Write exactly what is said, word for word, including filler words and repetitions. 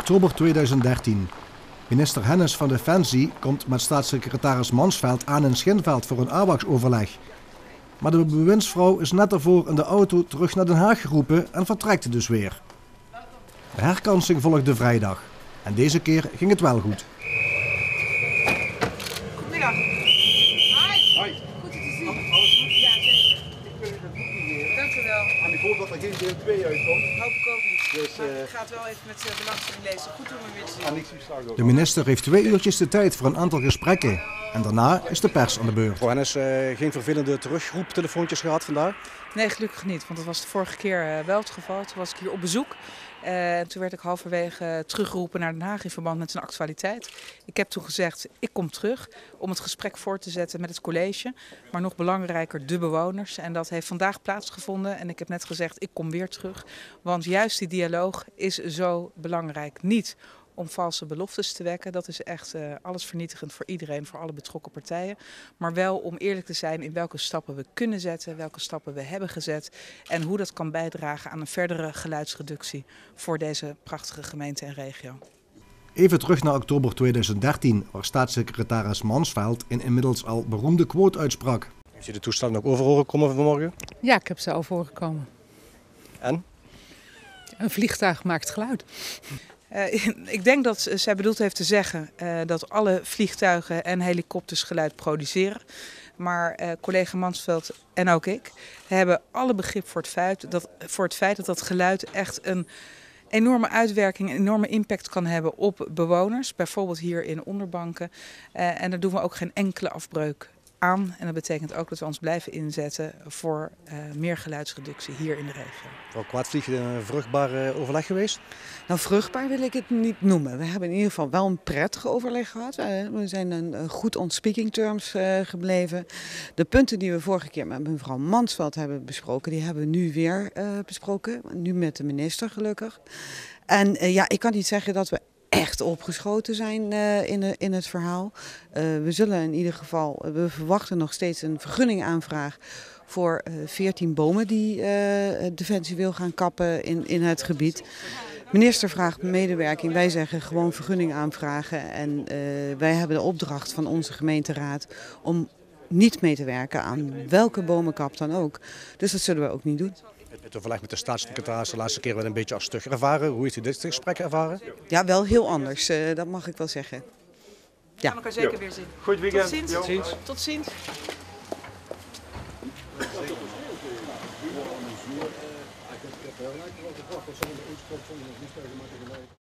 oktober tweeduizend dertien. Minister Hennis van Defensie komt met staatssecretaris Mansveld aan in Schinveld voor een AWACS-overleg. Maar de bewindsvrouw is net daarvoor in de auto terug naar Den Haag geroepen en vertrekt dus weer. De herkansing volgde vrijdag. En deze keer ging het wel goed. Goedemiddag. Hi. Hi. Goed te zien. Alles goed? Ja, zeker. Ik wil u dat boek niet leren. Dank u wel. En ik hoop dat er geen deel twee uitkomt. Hoop ik ook niet. Dus, maar ik ga het wel even met belangstelling lezen. Goed doen we weer te zien. De minister heeft twee uurtjes de tijd voor een aantal gesprekken. En daarna is de pers aan de beurt. Oh, Hennis, uh, geen vervelende terugroeptelefoontjes gehad vandaag? Nee, gelukkig niet, want dat was de vorige keer uh, wel het geval. Toen was ik hier op bezoek. Uh, en toen werd ik halverwege uh, teruggeroepen naar Den Haag in verband met zijn actualiteit. Ik heb toen gezegd, ik kom terug om het gesprek voor te zetten met het college. Maar nog belangrijker, de bewoners. En dat heeft vandaag plaatsgevonden. En ik heb net gezegd, ik kom weer terug. Want juist die dialoog is zo belangrijk. Niet om valse beloftes te wekken, dat is echt uh, allesvernietigend voor iedereen, voor alle betrokken partijen. Maar wel om eerlijk te zijn in welke stappen we kunnen zetten, welke stappen we hebben gezet en hoe dat kan bijdragen aan een verdere geluidsreductie voor deze prachtige gemeente en regio. Even terug naar oktober tweeduizend dertien, waar staatssecretaris Mansveld een inmiddels al beroemde quote uitsprak. Heeft u de toestanden ook over horen komen vanmorgen? Ja, ik heb ze over horen komen. En? Een vliegtuig maakt geluid. Uh, ik denk dat zij bedoeld heeft te zeggen uh, dat alle vliegtuigen en helikopters geluid produceren. Maar uh, collega Mansveld en ook ik hebben alle begrip voor het feit dat voor het feit dat, dat geluid echt een enorme uitwerking, een enorme impact kan hebben op bewoners. Bijvoorbeeld hier in Onderbanken. Uh, en daar doen we ook geen enkele afbreuk aan. En dat betekent ook dat we ons blijven inzetten voor uh, meer geluidsreductie hier in de regio. Mevrouw Kwaadvlieg, een vruchtbaar uh, overleg geweest? Nou, vruchtbaar wil ik het niet noemen. We hebben in ieder geval wel een prettig overleg gehad. Uh, we zijn een goed on speaking terms uh, gebleven. De punten die we vorige keer met mevrouw Mansveld hebben besproken, die hebben we nu weer uh, besproken. Nu met de minister, gelukkig. En uh, ja, ik kan niet zeggen dat we echt opgeschoten zijn uh, in, de, in het verhaal. Uh, we zullen in ieder geval, uh, we verwachten nog steeds een vergunningaanvraag voor uh, veertien bomen die uh, Defensie wil gaan kappen in, in het gebied. Minister vraagt medewerking, wij zeggen gewoon vergunning aanvragen. En uh, wij hebben de opdracht van onze gemeenteraad om niet mee te werken aan welke bomenkap dan ook. Dus dat zullen we ook niet doen. Het overleg met de staatssecretaris de laatste keer wel een beetje als stug ervaren. Hoe heeft u dit gesprek ervaren? Ja, wel heel anders. Uh, dat mag ik wel zeggen. Ja. Gaan we elkaar zeker weer zien. Goed weekend. Tot ziens. Tot ziens. Tot ziens. Tot ziens.